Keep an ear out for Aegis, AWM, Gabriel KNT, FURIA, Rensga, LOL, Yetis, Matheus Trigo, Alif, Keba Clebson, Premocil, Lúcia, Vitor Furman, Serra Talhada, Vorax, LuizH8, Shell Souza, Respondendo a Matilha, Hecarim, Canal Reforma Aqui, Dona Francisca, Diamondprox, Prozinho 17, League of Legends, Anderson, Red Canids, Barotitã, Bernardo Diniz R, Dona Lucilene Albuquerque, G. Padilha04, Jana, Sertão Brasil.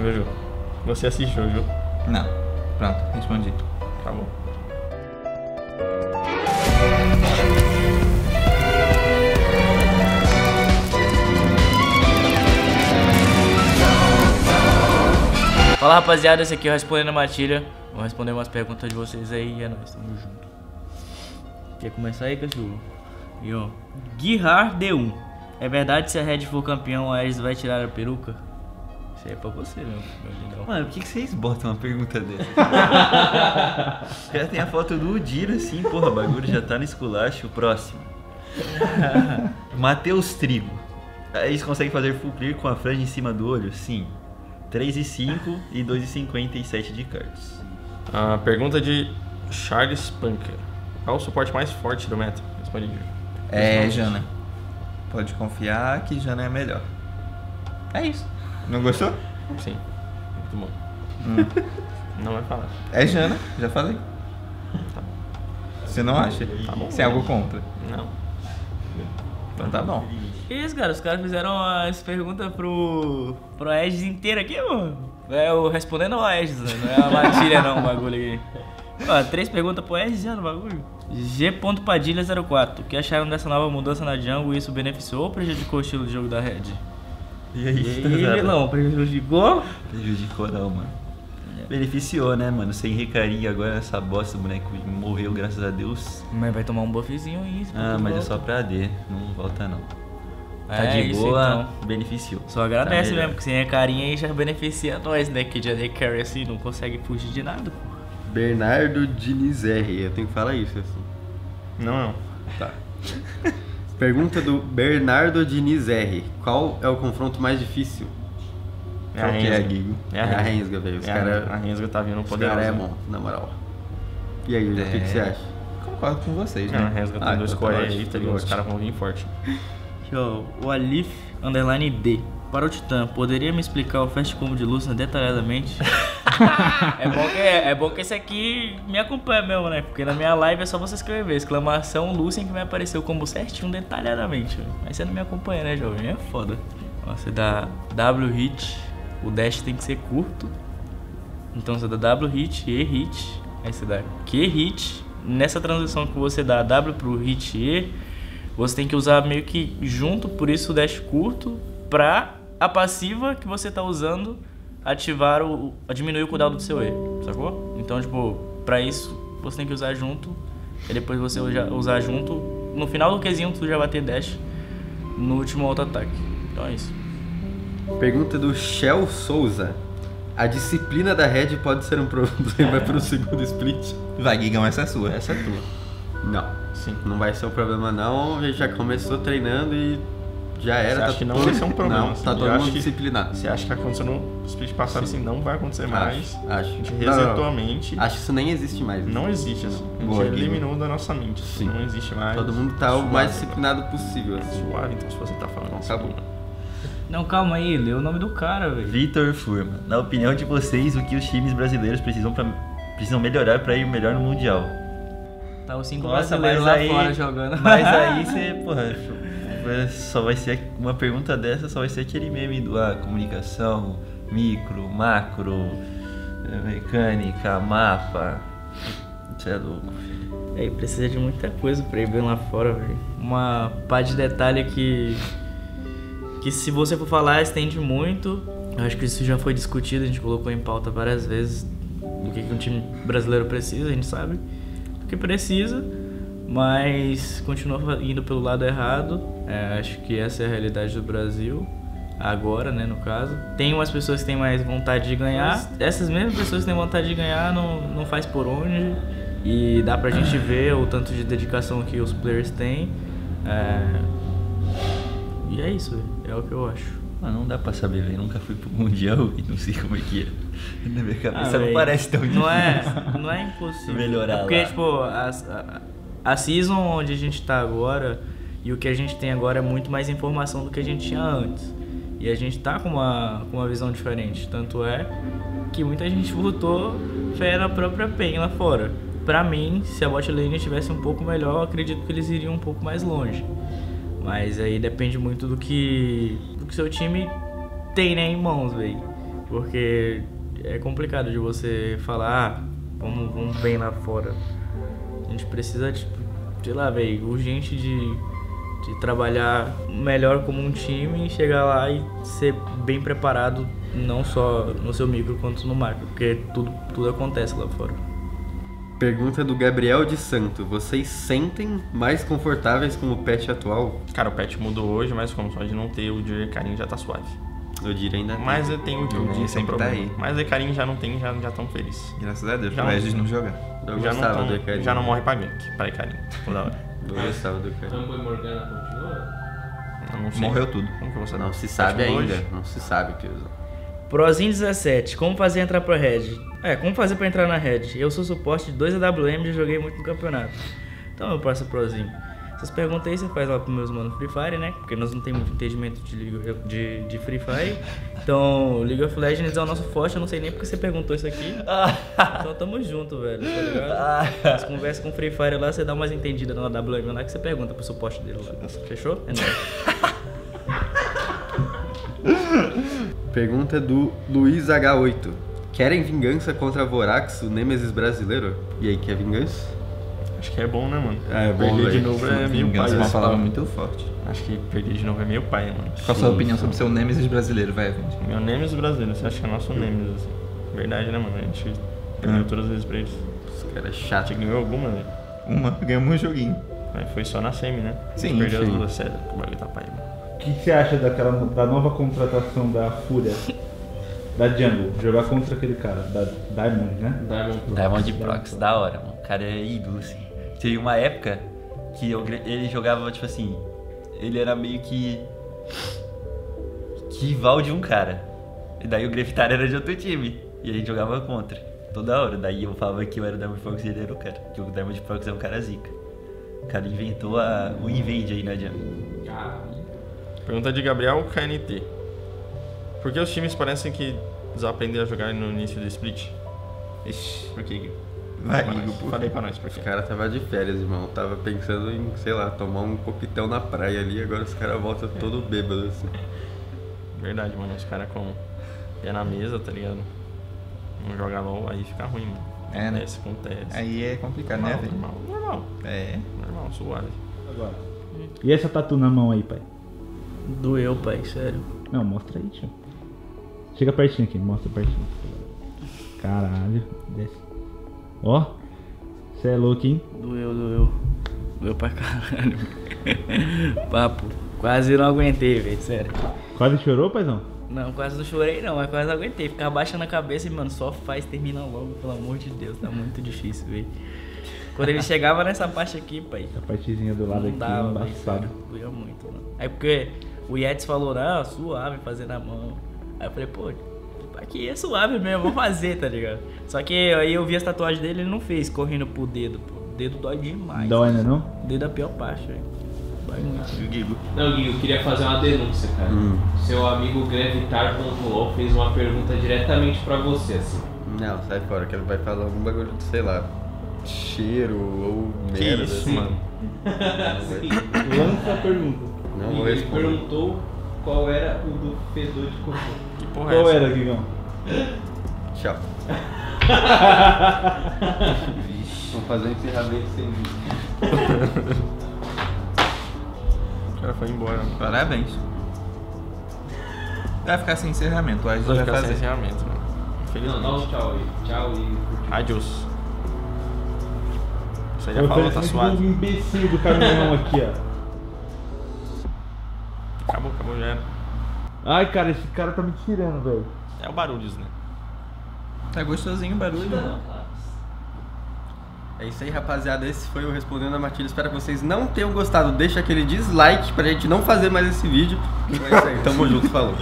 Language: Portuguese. meu jogo. Você assistiu o jogo? Não. Pronto, respondi. Tá bom. Fala rapaziada, esse aqui é o Respondendo a Matilha. Vou responder umas perguntas de vocês aí e é nóis, tamo junto. Quer começar aí, pessoal? E ó, Guilherme D1. É verdade que se a Red for campeão, a Aegis vai tirar a peruca? Isso aí é pra você, meu. Mano, por que vocês botam uma pergunta dessa? Já tem a foto do Udir assim, porra, o bagulho já tá no esculacho. Próximo. Matheus Trigo. A Aegis consegue fazer full clear com a franja em cima do olho? Sim. 3,5 e 2,57 de cards. A pergunta de Charles Punker. Qual o suporte mais forte do meta? Responde. É, Jana. Pode confiar que Jana é melhor. É isso. Não gostou? Sim. Muito bom. Não vai falar. É Jana, já falei. Tá bom. Você não acha? Tá bom. Você é algo contra? Não. Então tá bom. Que isso, cara? Os caras fizeram as perguntas pro Aegis inteiro aqui, mano. É o Respondendo ao Aegis, né? Não é a Matilha não, o bagulho aqui. Ó, 3 perguntas pro Aegis já no bagulho. G. Padilha04. O que acharam dessa nova mudança na jungle? Isso beneficiou ou prejudicou o estilo de jogo da Red? E aí, não, prejudicou? Prejudicou não, mano. Beneficiou, né, mano? Sem Hecarim agora essa bosta, o boneco morreu, graças a Deus. Mas vai tomar um buffzinho aí. Ah, mas volta. É só pra AD, não volta não. Tá é, de boa, isso, então. Beneficiou. Só agradece tá mesmo, porque sem Hecarim aí já beneficia nós, né? Que já Hecarim assim não consegue fugir de nada, pô. Bernardo Diniz R, eu tenho que falar isso assim. Não. Tá. Pergunta do Bernardo Diniz R. Qual é o confronto mais difícil? É a Rensga. É a Rensga, velho. A Rensga tá vindo poderoso. Cara é bom, na moral. E aí, o que você acha? Concordo com vocês, né? A Rensga tem 2 coreanos aí, tá ligado? Os caras vão vir forte. O Alif _D. Barotitã, poderia me explicar o Fast Combo de Lúcia detalhadamente? é bom que esse aqui me acompanha mesmo, né? Porque na minha live é só você escrever exclamação Lúcia que vai aparecer o combo certinho detalhadamente. Mas você não me acompanha, né, jovem? É foda. Você dá W hit, o dash tem que ser curto. Então você dá W hit, E hit, aí você dá Q hit. Nessa transição que você dá W pro hit E, você tem que usar meio que junto, por isso o dash curto, pra a passiva que você tá usando ativar diminuir o cooldown do seu E, sacou? Então, tipo, pra isso você tem que usar junto, e depois você usar junto, no final do Qzinho tu já vai ter dash no último auto-ataque. Então é isso. Pergunta do Shell Souza. A disciplina da Red pode ser um problema pro segundo split? Vai, Gigão, essa é sua. Essa é tua. Não. Sim. Não vai ser um problema não, a gente já começou treinando e... Já era, acho que não vai ser um problema. Não, assim, tá todo mundo disciplinado. Você acha que aconteceu no split passado assim, não vai acontecer mais. Acho. A gente resetou a mente. Acho que isso nem existe mais. Assim. Não existe, assim. Boa, a gente eliminou da nossa mente. Assim. Sim. Não existe mais. Todo mundo tá suave, o mais disciplinado possível. Assim. Suave, então se você tá falando. Acabou. Não, calma aí, lê o nome do cara, velho. Vitor Furman. Na opinião de vocês, o que os times brasileiros precisam melhorar pra ir melhor no Mundial? Tá os 5 brasileiros lá fora jogando. Mas aí você, porra. Só vai ser uma pergunta dessa, só vai ser aquele meme do comunicação, micro, macro, mecânica, mapa. Isso é louco. Aí precisa de muita coisa pra ir bem lá fora, velho. Uma pá de detalhe que se você for falar estende muito. Eu acho que isso já foi discutido, a gente colocou em pauta várias vezes do que um time brasileiro precisa, a gente sabe do que precisa. Mas continua indo pelo lado errado, acho que essa é a realidade do Brasil, agora, né, no caso. Tem umas pessoas que têm mais vontade de ganhar, essas mesmas pessoas que têm vontade de ganhar não faz por onde, e dá pra gente ver o tanto de dedicação que os players têm, e é isso, é o que eu acho. Ah, não dá pra saber, velho. Nunca fui pro Mundial e não sei como é que é. Na minha cabeça não parece tão difícil. Não é impossível. Melhorar lá. Porque, tipo, a season onde a gente tá agora e o que a gente tem agora é muito mais informação do que a gente tinha antes. E a gente tá com uma visão diferente. Tanto é que muita gente botou fé na própria Pain lá fora. Pra mim, se a bot lane estivesse um pouco melhor, eu acredito que eles iriam um pouco mais longe. Mas aí depende muito do que seu time tem, né, em mãos, velho. Porque é complicado de você falar, vamos bem lá fora. A gente precisa, tipo, sei lá, velho, urgente de trabalhar melhor como um time e chegar lá e ser bem preparado, não só no seu micro quanto no macro, porque tudo acontece lá fora. Pergunta do Gabriel de Santo: vocês sentem mais confortáveis com o patch atual? Cara, o patch mudou hoje, mas como só de não ter o G. Padilha já tá suave. Eu diria ainda. Mas eu tenho o Udir sem problema. Tá aí. Mas o Hecarim já não tem, já tão feliz. Graças a Deus, já mas não joga. Eu já gostava do Hecarim. Já não morre pra gank, pra Hecarim. Toda hora. Eu gostava do Hecarim. Tambor Morgana continua? Não sei. Morreu tudo. Como que você não se sabe ainda? Hoje? Não se sabe, Piozão. Prozinho 17, como fazer entrar pra Red? É, como fazer pra entrar na Red? Eu sou suporte de 2 AWM e já joguei muito no campeonato. Então eu passo Prozinho. Essas perguntas aí você faz lá pro meus mano Free Fire, né? Porque nós não temos muito entendimento de Free Fire. Então, League of Legends é o nosso forte, eu não sei nem porque você perguntou isso aqui. Então tamo junto, velho, tá ligado? Você conversa com o Free Fire lá, você dá umas entendidas na WM lá que você pergunta pro suporte dele lá. Fechou? É nóis. Pergunta do LuizH8: querem vingança contra a Vorax, o Nemesis brasileiro? E aí, quer vingança? Acho que é bom, né, mano? É bom, perder de novo é meio pai. É uma palavra muito forte. Acho que perder de novo é meio pai, mano. Qual a sua opinião sobre seu Nemesis brasileiro, vai, gente? Meu Nemesis brasileiro, você acha que é nosso Nemesis, assim. Verdade, né, mano? A gente perdeu todas as vezes pra eles. Esse cara é chato. A gente ganhou alguma, velho? Uma, ganhamos um joguinho. Mas foi só na semi, né? Sim, gente perdeu as duas, sério. O bagulho tá pai, mano. O que você acha da nova contratação da FURIA? Da Jungle, jogar contra aquele cara, da Diamond, né? Diamondprox, da hora, mano. O cara é ídolo, assim. Teve uma época que ele jogava, tipo assim, ele era meio que rival de um cara. E daí o Graftar era de outro time. E a gente jogava contra, toda hora. Daí eu falava que eu era o Diamondprox e ele era o cara. Porque o Diamondprox é um cara zica. O cara inventou o invade aí na Jungle. Pergunta de Gabriel KNT: por que os times parecem que desaprendem a jogar no início do split? Ixi, por que? Vai, falei pra nós, por quê? Os caras tava de férias, irmão. Tava pensando em, sei lá, tomar um coquetel na praia ali. Agora os caras voltam todo bêbado, assim. Verdade, mano. Os caras com pé na mesa, tá ligado? Não joga LOL, aí fica ruim, mano. É, né? Isso acontece. Aí é complicado, normal, né? Normal. É. Normal, suave. Agora. E essa tatu na mão aí, pai? Doeu, pai, sério. Não, mostra aí, tio. Chega pertinho aqui, mostra pertinho. Caralho, desce. Ó, você é louco, hein? Doeu. Doeu pra caralho. Papo, quase não aguentei, velho, sério. Quase chorou, paizão? Não, quase não chorei não, mas quase aguentei. Ficar abaixando a cabeça e, mano, só faz, termina logo, pelo amor de Deus. Tá muito difícil, velho. Quando ele chegava nessa parte aqui, pai. A partezinha do lado aqui, embaçado. Doeu muito, mano. Aí porque o Yetis falou, não, suave, fazer na mão. Aí eu falei, pô, aqui é suave mesmo, vou fazer, tá ligado? Só que aí eu vi as tatuagens dele, ele não fez correndo pro dedo, pô. O dedo dói demais. Dói, né, não? O dedo é a pior parte, velho. Dói muito. Não, Gui, eu queria fazer uma denúncia, cara. Seu amigo Graftar.lol fez uma pergunta diretamente pra você, assim. Não, sai fora, que ele vai falar algum bagulho de, sei lá, cheiro ou que merda. Isso, assim, mano. Sim, lança a pergunta. Não vou responder. Ele perguntou qual era o do fedor de cocô. Que porra é essa? Qual era, Guigão? Tchau. Vixe. Vamos fazer um encerramento sem vídeo. O cara foi embora. Parabéns. Vai ficar sem encerramento. O Aegis vai ficar sem encerramento. Né? Infelizmente. Não, tchau aí. Tchau e... Adios. Você já falou, tá suado. Um imbecil do caminhão aqui, ó. Acabou, já era. Ai, cara, esse cara tá me tirando, velho. É o barulho, né? Tá gostosinho o barulho, mano. É isso aí, rapaziada. Esse foi o Respondendo a Matilha. Espero que vocês não tenham gostado. Deixa aquele dislike pra gente não fazer mais esse vídeo. Mas é isso aí. Tamo junto, falou.